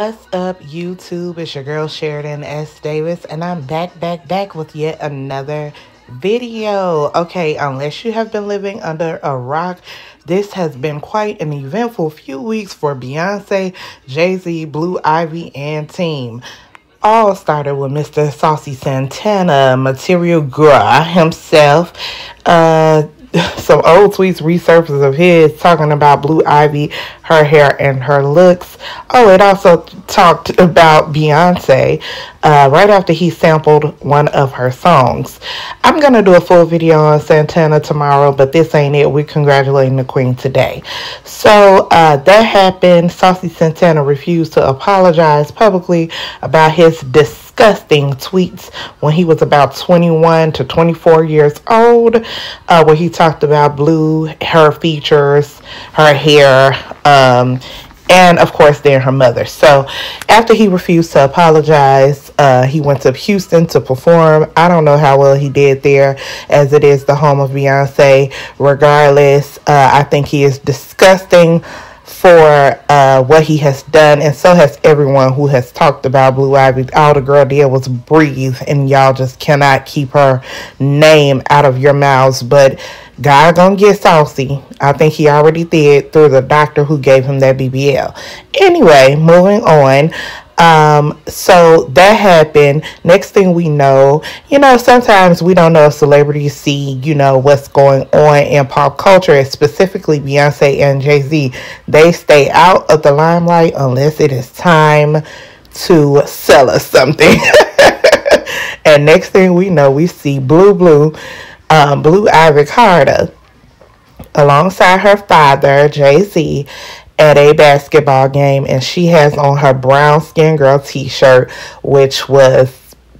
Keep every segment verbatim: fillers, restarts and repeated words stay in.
What's up, YouTube? It's your girl Sheridan S Davis, and I'm back, back, back with yet another video. Okay, unless you have been living under a rock, this has been quite an eventful few weeks for Beyonce, Jay-Z, Blue Ivy, and team. All started with Mister Saucy Santana, Material Girl himself. Uh, some old tweets resurfaces of his talking about Blue Ivy, her hair and her looks. Oh, it also talked about Beyonce uh, right after he sampled one of her songs. I'm going to do a full video on Santana tomorrow, but this ain't it. We're congratulating the queen today. So uh, that happened. Saucy Santana refused to apologize publicly about his disgusting tweets when he was about twenty-one to twenty-four years old, uh, where he talked about Blue, her features, her hair, uh, Um, and, of course, then her mother. So, after he refused to apologize, uh, he went to Houston to perform. I don't know how well he did there, as it is the home of Beyonce. Regardless, uh, I think he is disgusting for uh, what he has done, and so has everyone who has talked about Blue Ivy. All the girl did was breathe, and y'all just cannot keep her name out of your mouths. But God gonna get saucy. I think he already did through the doctor who gave him that B B L. Anyway, moving on. Um, so that happened. Next thing we know, you know, sometimes we don't know if celebrities see, you know, what's going on in pop culture, specifically Beyonce and Jay-Z. They stay out of the limelight unless it is time to sell us something. And next thing we know, we see Blue Blue, um, Blue Ivy Carter, alongside her father, Jay-Z, at a basketball game, and she has on her brown skin girl t-shirt, which was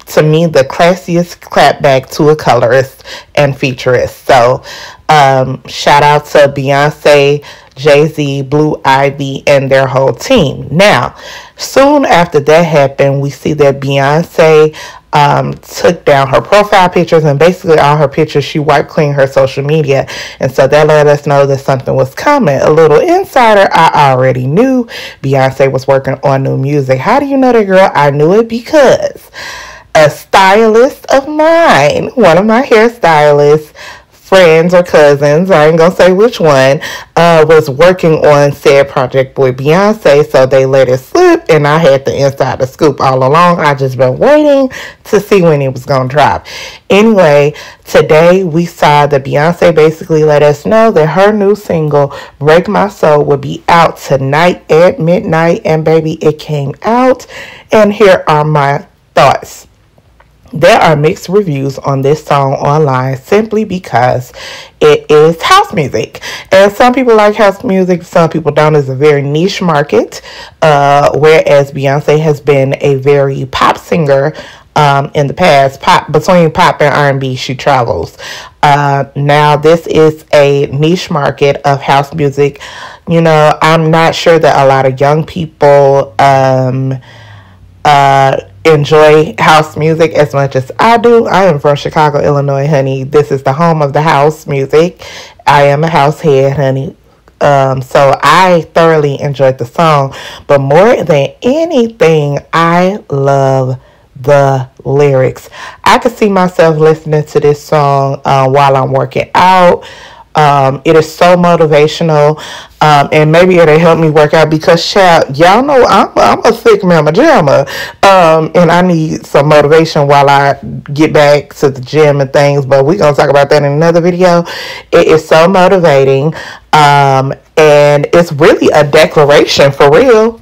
to me the classiest clapback to a colorist and featurist. So um shout out to Beyonce, Jay-Z, Blue Ivy, and their whole team. Now, soon after that happened, we see that Beyonce um took down her profile pictures, and basically all her pictures, she wiped clean her social media, and so that let us know that something was coming. A little insider I already knew: Beyonce was working on new music. How do you know that, girl? I knew it because a stylist of mine, one of my hairstylists, friends or cousins, I ain't gonna say which one, uh, was working on said project with Beyonce, so they let it slip, and I had the inside the scoop all along. I just been waiting to see when it was gonna drop. Anyway, today we saw that Beyonce basically let us know that her new single, Break My Soul, will be out tonight at midnight, and baby, it came out, and here are my thoughts. There are mixed reviews on this song online simply because it is house music. And some people like house music, some people don't. It's a very niche market, uh, whereas Beyonce has been a very pop singer um, in the past. Pop, between pop and R and B, she travels. Uh, now, this is a niche market of house music. You know, I'm not sure that a lot of young people Um, uh, enjoy house music as much as I do. I am from Chicago, Illinois, honey. This is the home of the house music. I am a house head, honey. Um, so I thoroughly enjoyed the song, but more than anything, I love the lyrics. I could see myself listening to this song uh, while I'm working out. Um, it is so motivational, um, and maybe it'll help me work out because, child, y'all know I'm, I'm a thick mama jamma, um, and I need some motivation while I get back to the gym and things, but we're going to talk about that in another video. It is so motivating, um, and it's really a declaration for real.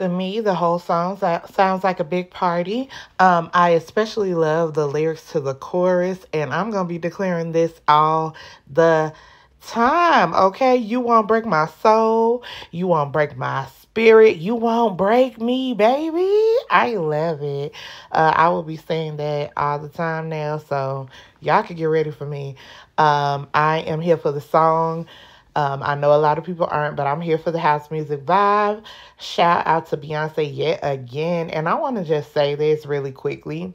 To me, the whole song sounds like a big party. Um, I especially love the lyrics to the chorus, and I'm going to be declaring this all the time, okay? You won't break my soul. You won't break my spirit. You won't break me, baby. I love it. Uh, I will be saying that all the time now, so y'all can get ready for me. Um, I am here for the song. Um, I know a lot of people aren't, but I'm here for the house music vibe. Shout out to Beyonce yet again. And I want to just say this really quickly.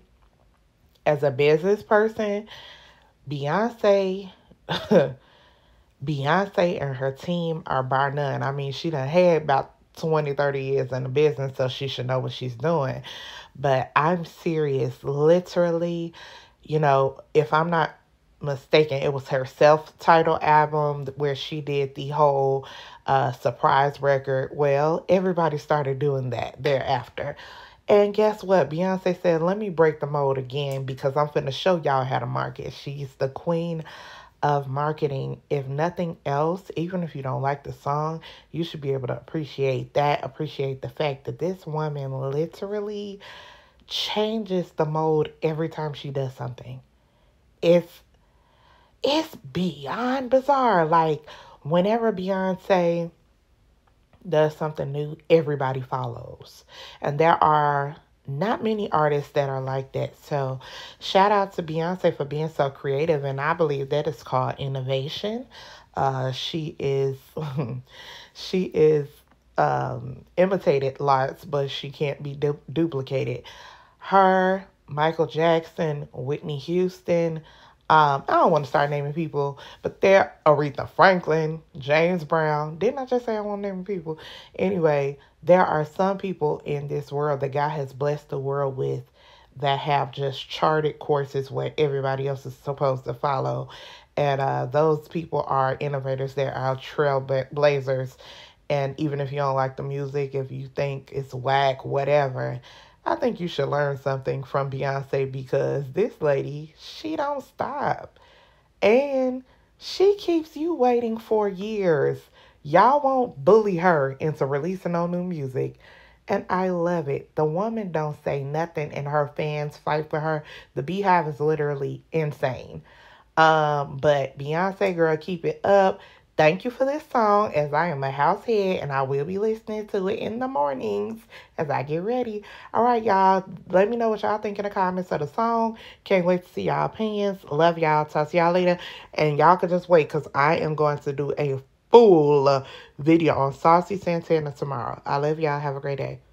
As a business person, Beyonce, Beyonce and her team are bar none. I mean, she done had about twenty, thirty years in the business, so she should know what she's doing. But I'm serious. Literally, you know, if I'm not mistaken, it was her self-titled album where she did the whole uh, surprise record. Well, everybody started doing that thereafter. And guess what? Beyonce said, let me break the mold again because I'm finna show y'all how to market. She's the queen of marketing. If nothing else, even if you don't like the song, you should be able to appreciate that. Appreciate the fact that this woman literally changes the mold every time she does something. It's, it's beyond bizarre. Like, whenever Beyonce does something new, everybody follows. And there are not many artists that are like that. So shout out to Beyonce for being so creative. And I believe that is called innovation. Uh, she is, she is um, imitated lots, but she can't be du duplicated. Her, Michael Jackson, Whitney Houston, Um, I don't want to start naming people, but they're Aretha Franklin, James Brown. Didn't I just say I want to name people? Anyway, there are some people in this world that God has blessed the world with that have just charted courses where everybody else is supposed to follow. And uh, those people are innovators. They are trailblazers. And even if you don't like the music, if you think it's whack, whatever, I think you should learn something from Beyonce, because this lady, she don't stop. And she keeps you waiting for years. Y'all won't bully her into releasing no new music. And I love it. The woman don't say nothing and her fans fight for her. The Beehive is literally insane. Um, but Beyonce, girl, keep it up. Thank you for this song, as I am a house head and I will be listening to it in the mornings as I get ready. All right, y'all. Let me know what y'all think in the comments of the song. Can't wait to see y'all opinions. Love y'all. Talk to y'all later. And y'all can just wait because I am going to do a full video on Saucy Santana tomorrow. I love y'all. Have a great day.